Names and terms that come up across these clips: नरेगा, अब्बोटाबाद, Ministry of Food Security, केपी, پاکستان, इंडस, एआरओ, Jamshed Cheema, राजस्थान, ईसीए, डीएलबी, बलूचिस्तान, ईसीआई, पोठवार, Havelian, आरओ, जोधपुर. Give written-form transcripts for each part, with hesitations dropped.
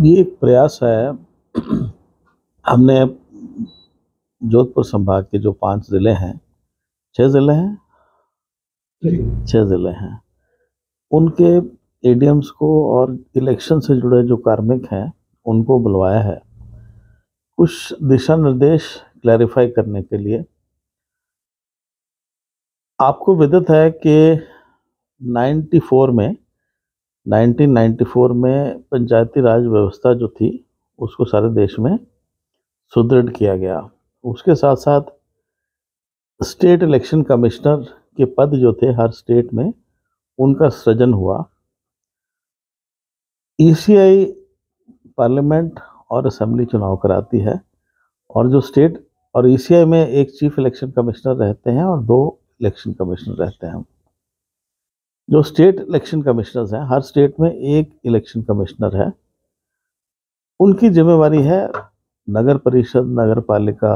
ये एक प्रयास है। हमने जोधपुर संभाग के जो 6 जिले हैं उनके एडीएम्स को और इलेक्शन से जुड़े जो कार्मिक हैं उनको बुलवाया है कुछ दिशा निर्देश क्लैरिफाई करने के लिए। आपको विदित है कि 1994 में पंचायती राज व्यवस्था जो थी उसको सारे देश में सुदृढ़ किया गया। उसके साथ साथ स्टेट इलेक्शन कमिश्नर के पद जो थे हर स्टेट में उनका सृजन हुआ। ईसीआई पार्लियामेंट और असेंबली चुनाव कराती है और जो स्टेट और ईसीआई में एक चीफ इलेक्शन कमिश्नर रहते हैं और 2 इलेक्शन कमिश्नर रहते हैं। जो स्टेट इलेक्शन कमिश्नर्स हैं हर स्टेट में एक इलेक्शन कमिश्नर है। उनकी जिम्मेवारी है नगर परिषद, नगर पालिका,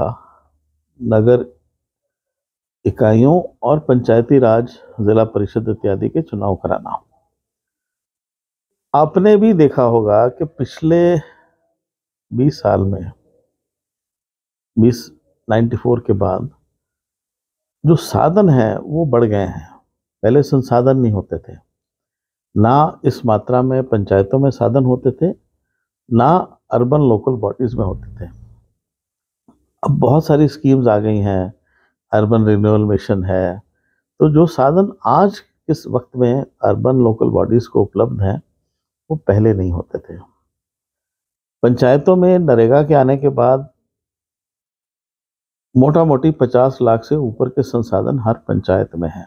नगर इकाइयों और पंचायती राज, जिला परिषद इत्यादि के चुनाव कराना। आपने भी देखा होगा कि पिछले 20 साल में 1994 के बाद जो साधन हैं वो बढ़ गए हैं। पहले संसाधन नहीं होते थे, ना इस मात्रा में पंचायतों में साधन होते थे, ना अर्बन लोकल बॉडीज में होते थे। अब बहुत सारी स्कीम्स आ गई हैं, अर्बन रिन्यूअल मिशन है, तो जो साधन आज इस वक्त में अर्बन लोकल बॉडीज को उपलब्ध हैं वो पहले नहीं होते थे। पंचायतों में नरेगा के आने के बाद मोटा मोटी 50 लाख से ऊपर के संसाधन हर पंचायत में हैं।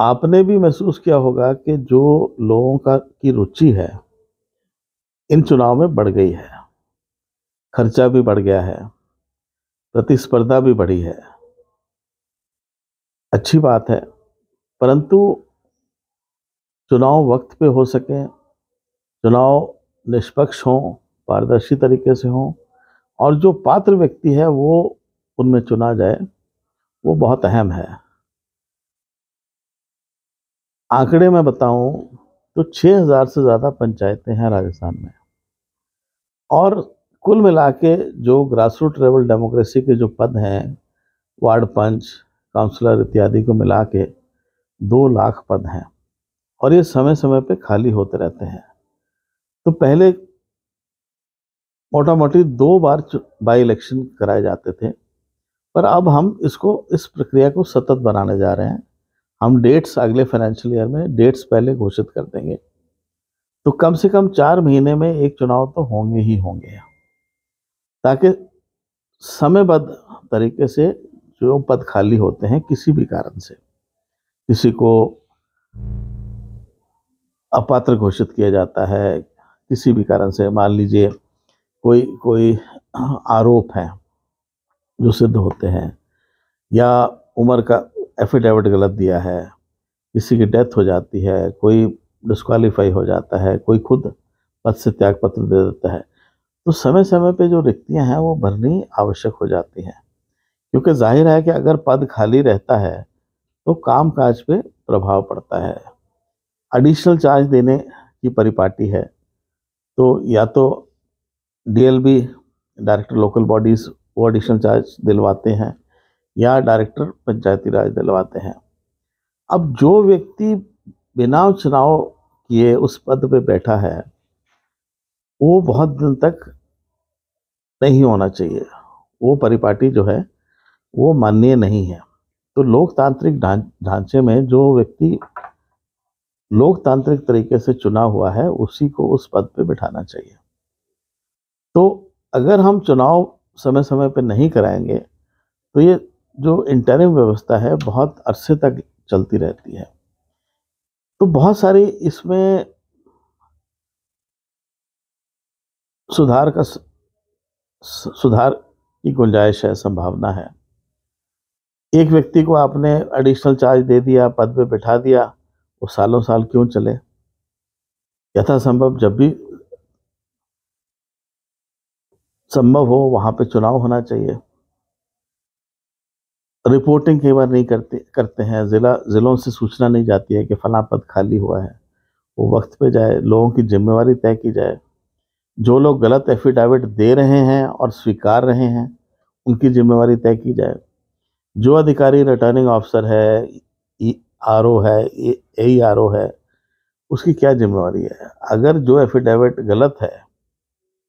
आपने भी महसूस किया होगा कि जो लोगों की रुचि है इन चुनाव में बढ़ गई है, खर्चा भी बढ़ गया है, प्रतिस्पर्धा भी बढ़ी है। अच्छी बात है, परंतु चुनाव वक्त पे हो सके, चुनाव निष्पक्ष हों, पारदर्शी तरीके से हों और जो पात्र व्यक्ति है वो उनमें चुना जाए, वो बहुत अहम है। आंकड़े में बताऊं तो 6000 से ज़्यादा पंचायतें हैं राजस्थान में और कुल मिला के जो ग्रासरूट लेवल डेमोक्रेसी के जो पद हैं, वार्ड पंच, काउंसलर इत्यादि को मिला के 2 लाख पद हैं और ये समय समय पे खाली होते रहते हैं। तो पहले मोटा मोटी 2 बार बाई इलेक्शन कराए जाते थे, पर अब हम इस प्रक्रिया को सतत बनाने जा रहे हैं। हम डेट्स अगले फाइनेंशियल ईयर में डेट्स पहले घोषित कर देंगे, तो कम से कम 4 महीने में एक चुनाव तो होंगे ही होंगे, ताकि समयबद्ध तरीके से जो पद खाली होते हैं किसी भी कारण से, किसी को अपात्र घोषित किया जाता है किसी भी कारण से, मान लीजिए कोई आरोप है जो सिद्ध होते हैं, या उम्र का एफिडेविट गलत दिया है, किसी की डेथ हो जाती है, कोई डिस्क्वालीफाई हो जाता है, कोई खुद पद से त्याग पत्र दे देता है, तो समय समय पे जो रिक्तियां हैं वो भरनी आवश्यक हो जाती हैं, क्योंकि जाहिर है कि अगर पद खाली रहता है तो कामकाज पे प्रभाव पड़ता है। एडिशनल चार्ज देने की परिपाटी है, तो या तो डीएलबी डायरेक्टर लोकल बॉडीज़ वो एडिशनल चार्ज दिलवाते हैं या डायरेक्टर पंचायती राज दिलवाते हैं। अब जो व्यक्ति बिना चुनाव किए उस पद पे बैठा है वो बहुत दिन तक नहीं होना चाहिए, वो परिपाटी जो है वो माननीय नहीं है। तो लोकतांत्रिक ढांचे में जो व्यक्ति लोकतांत्रिक तरीके से चुना हुआ है उसी को उस पद पे बिठाना चाहिए। तो अगर हम चुनाव समय समय पे नहीं कराएंगे तो ये जो इंटरिम व्यवस्था है बहुत अरसे तक चलती रहती है। तो बहुत सारी इसमें सुधार की गुंजाइश है, संभावना है। एक व्यक्ति को आपने एडिशनल चार्ज दे दिया, पद पे बिठा दिया, वो सालों साल क्यों चले? यथासंभव जब भी संभव हो वहाँ पे चुनाव होना चाहिए। रिपोर्टिंग कई बार नहीं करते हैं, ज़िलों से सूचना नहीं जाती है कि फला पद खाली हुआ है, वो वक्त पे जाए, लोगों की जिम्मेवारी तय की जाए। जो लोग गलत एफिडेविट दे रहे हैं और स्वीकार रहे हैं उनकी जिम्मेवारी तय की जाए। जो अधिकारी रिटर्निंग ऑफिसर है, आरओ है, एआरओ है, उसकी क्या जिम्मेवारी है? अगर जो एफिडेविट गलत है,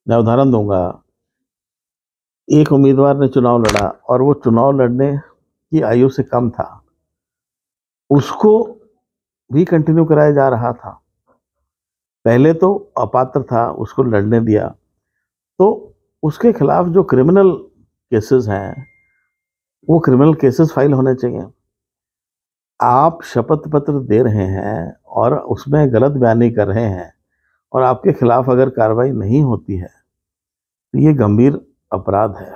मैं उदाहरण दूंगा, एक उम्मीदवार ने चुनाव लड़ा और वो चुनाव लड़ने की आयु से कम था, उसको भी कंटिन्यू कराया जा रहा था। पहले तो अपात्र था, उसको लड़ने दिया, तो उसके खिलाफ जो क्रिमिनल केसेस हैं वो क्रिमिनल केसेस फाइल होने चाहिए। आप शपथ पत्र दे रहे हैं और उसमें गलत बयानी कर रहे हैं और आपके खिलाफ अगर कार्रवाई नहीं होती है तो ये गंभीर अपराध है।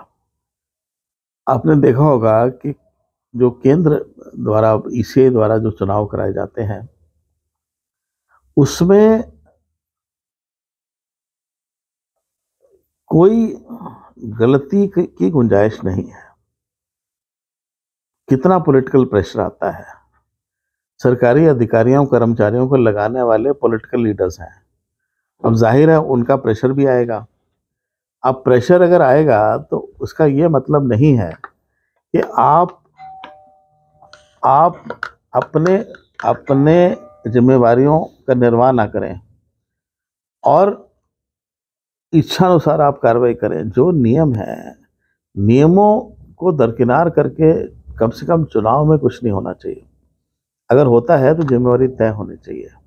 आपने देखा होगा कि जो केंद्र द्वारा ईसीए द्वारा जो चुनाव कराए जाते हैं उसमें कोई गलती की गुंजाइश नहीं है। कितना पॉलिटिकल प्रेशर आता है, सरकारी अधिकारियों कर्मचारियों को लगाने वाले पॉलिटिकल लीडर्स हैं। अब जाहिर है उनका प्रेशर भी आएगा। अब प्रेशर अगर आएगा तो उसका ये मतलब नहीं है कि आप अपने अपने जिम्मेवारियों का निर्वाह ना करें और इच्छानुसार आप कार्रवाई करें। जो नियम है, नियमों को दरकिनार करके कम से कम चुनाव में कुछ नहीं होना चाहिए। अगर होता है तो जिम्मेवारी तय होनी चाहिए।